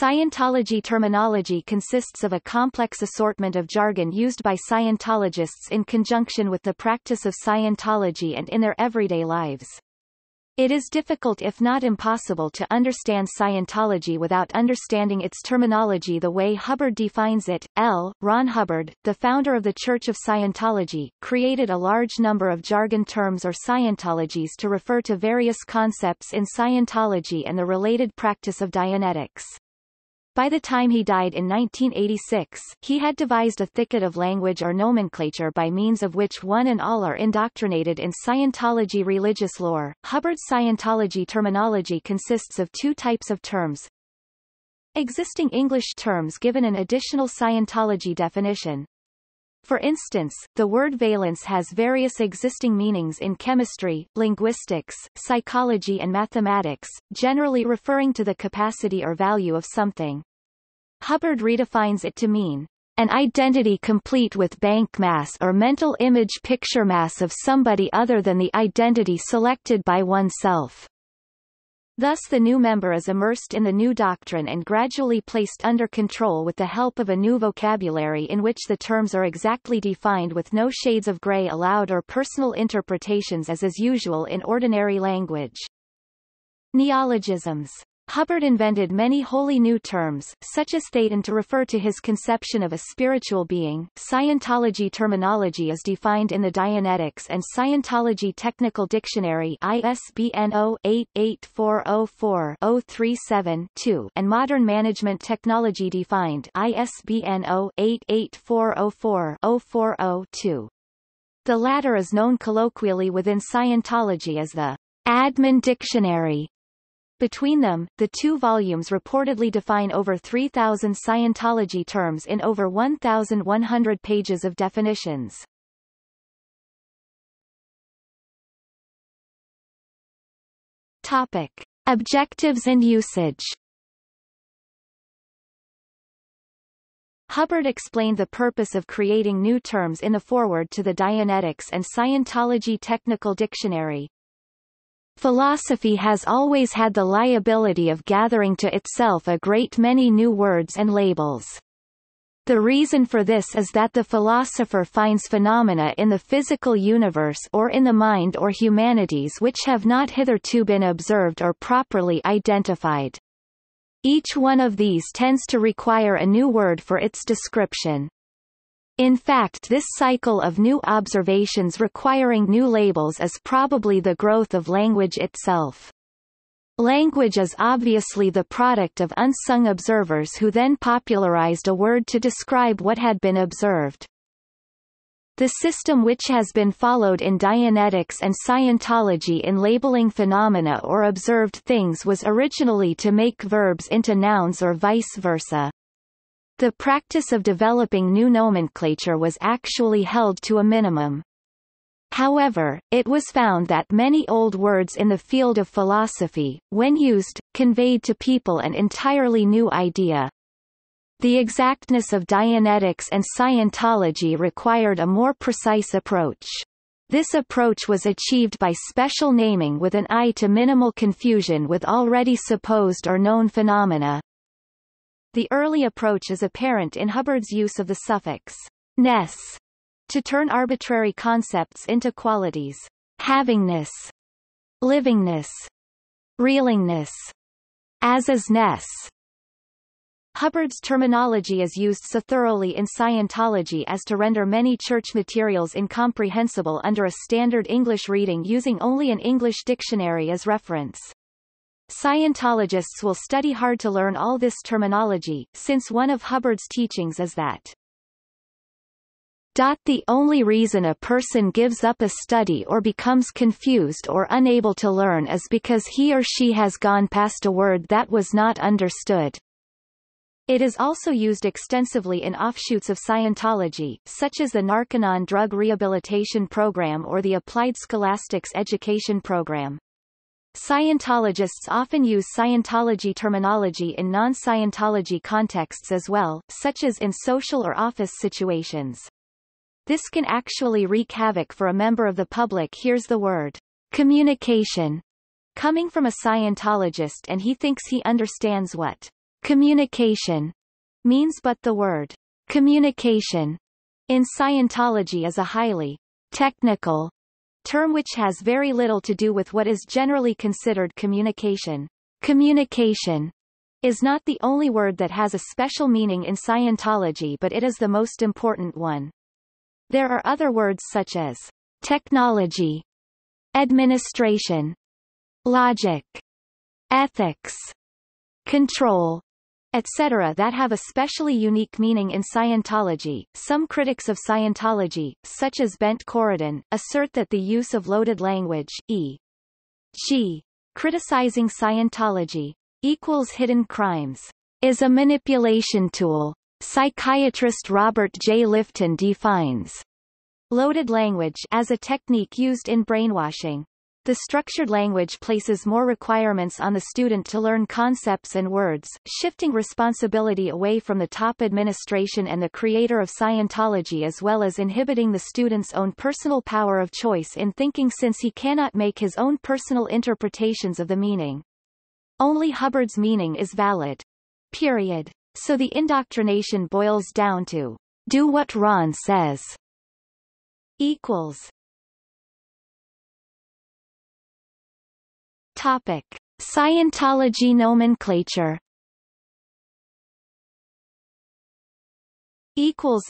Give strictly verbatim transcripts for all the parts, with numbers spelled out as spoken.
Scientology terminology consists of a complex assortment of jargon used by Scientologists in conjunction with the practice of Scientology and in their everyday lives. It is difficult if not impossible to understand Scientology without understanding its terminology the way Hubbard defines it. L. Ron Hubbard, the founder of the Church of Scientology, created a large number of jargon terms or Scientologies to refer to various concepts in Scientology and the related practice of Dianetics. By the time he died in nineteen eighty-six, he had devised a thicket of language or nomenclature by means of which one and all are indoctrinated in Scientology religious lore. Hubbard's Scientology terminology consists of two types of terms. Existing English terms given an additional Scientology definition. For instance, the word valence has various existing meanings in chemistry, linguistics, psychology and mathematics, generally referring to the capacity or value of something. Hubbard redefines it to mean, an identity complete with bank mass or mental image picture mass of somebody other than the identity selected by oneself. Thus the new member is immersed in the new doctrine and gradually placed under control with the help of a new vocabulary in which the terms are exactly defined with no shades of gray allowed or personal interpretations as is usual in ordinary language. Neologisms. Hubbard invented many wholly new terms, such as thetan, to refer to his conception of a spiritual being. Scientology terminology is defined in the Dianetics and Scientology technical dictionary I S B N zero eight eight four zero four zero three seven two and modern management technology defined I S B N zero eight eight four zero four zero four zero two. The latter is known colloquially within Scientology as the Admin Dictionary. Between them, the two volumes reportedly define over three thousand Scientology terms in over one thousand one hundred pages of definitions. Topic: Objectives and usage. Hubbard explained the purpose of creating new terms in the foreword to the Dianetics and Scientology Technical Dictionary. Philosophy has always had the liability of gathering to itself a great many new words and labels. The reason for this is that the philosopher finds phenomena in the physical universe or in the mind or humanities which have not hitherto been observed or properly identified. Each one of these tends to require a new word for its description. In fact, this cycle of new observations requiring new labels is probably the growth of language itself. Language is obviously the product of unsung observers who then popularized a word to describe what had been observed. The system which has been followed in Dianetics and Scientology in labeling phenomena or observed things was originally to make verbs into nouns or vice versa. The practice of developing new nomenclature was actually held to a minimum. However, it was found that many old words in the field of philosophy, when used, conveyed to people an entirely new idea. The exactness of Dianetics and Scientology required a more precise approach. This approach was achieved by special naming with an eye to minimal confusion with already supposed or known phenomena. The early approach is apparent in Hubbard's use of the suffix -ness to turn arbitrary concepts into qualities: havingness, livingness, reelingness, as is-ness. Hubbard's terminology is used so thoroughly in Scientology as to render many church materials incomprehensible under a standard English reading using only an English dictionary as reference. Scientologists will study hard to learn all this terminology, since one of Hubbard's teachings is that the only reason a person gives up a study or becomes confused or unable to learn is because he or she has gone past a word that was not understood. It is also used extensively in offshoots of Scientology, such as the Narconon Drug Rehabilitation Program or the Applied Scholastics Education Program. Scientologists often use Scientology terminology in non-Scientology contexts as well, such as in social or office situations. This can actually wreak havoc for a member of the public who hears the word communication coming from a Scientologist and he thinks he understands what Communication means but the word communication in Scientology is a highly technical term which has very little to do with what is generally considered communication. Communication is not the only word that has a special meaning in Scientology, but it is the most important one. There are other words such as technology, administration, logic, ethics, control, et cetera that have a specially unique meaning in Scientology. Some critics of Scientology, such as Bent Corydon, assert that the use of loaded language, for example, criticizing Scientology equals hidden crimes, is a manipulation tool. Psychiatrist Robert J Lifton defines loaded language as a technique used in brainwashing. The structured language places more requirements on the student to learn concepts and words, shifting responsibility away from the top administration and the creator of Scientology, as well as inhibiting the student's own personal power of choice in thinking, since he cannot make his own personal interpretations of the meaning. Only Hubbard's meaning is valid. Period. So the indoctrination boils down to, do what Ron says. Equals. Topic: Scientology nomenclature. Equals.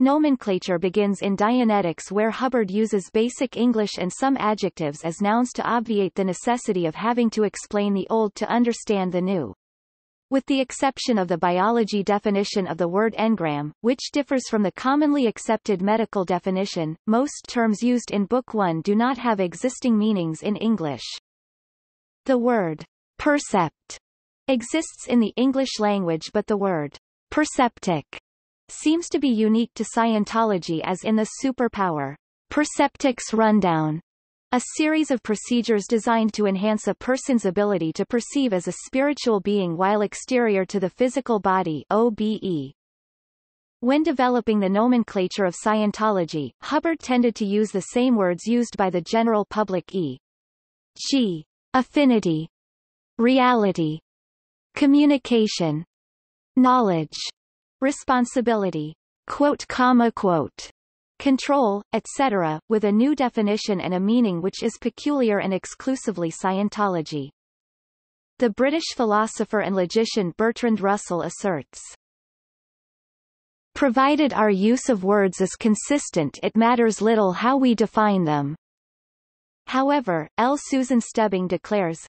Nomenclature begins in Dianetics, where Hubbard uses basic English and some adjectives as nouns to obviate the necessity of having to explain the old to understand the new. With the exception of the biology definition of the word engram, which differs from the commonly accepted medical definition, most terms used in Book one do not have existing meanings in English. The word percept exists in the English language, but the word perceptic seems to be unique to Scientology, as in the superpower Perceptics Rundown, a series of procedures designed to enhance a person's ability to perceive as a spiritual being while exterior to the physical body (O B E). When developing the nomenclature of Scientology, Hubbard tended to use the same words used by the general public, for example, affinity, reality, communication, knowledge, responsibility, quote, comma, quote, control, et cetera, with a new definition and a meaning which is peculiar and exclusively Scientology. The British philosopher and logician Bertrand Russell asserts, "Provided our use of words is consistent, it matters little how we define them." However, L. Susan Stubbing declares,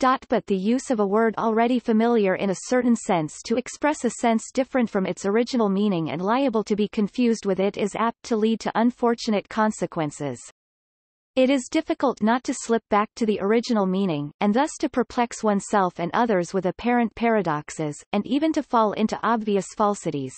but the use of a word already familiar in a certain sense to express a sense different from its original meaning and liable to be confused with it is apt to lead to unfortunate consequences. It is difficult not to slip back to the original meaning, and thus to perplex oneself and others with apparent paradoxes, and even to fall into obvious falsities.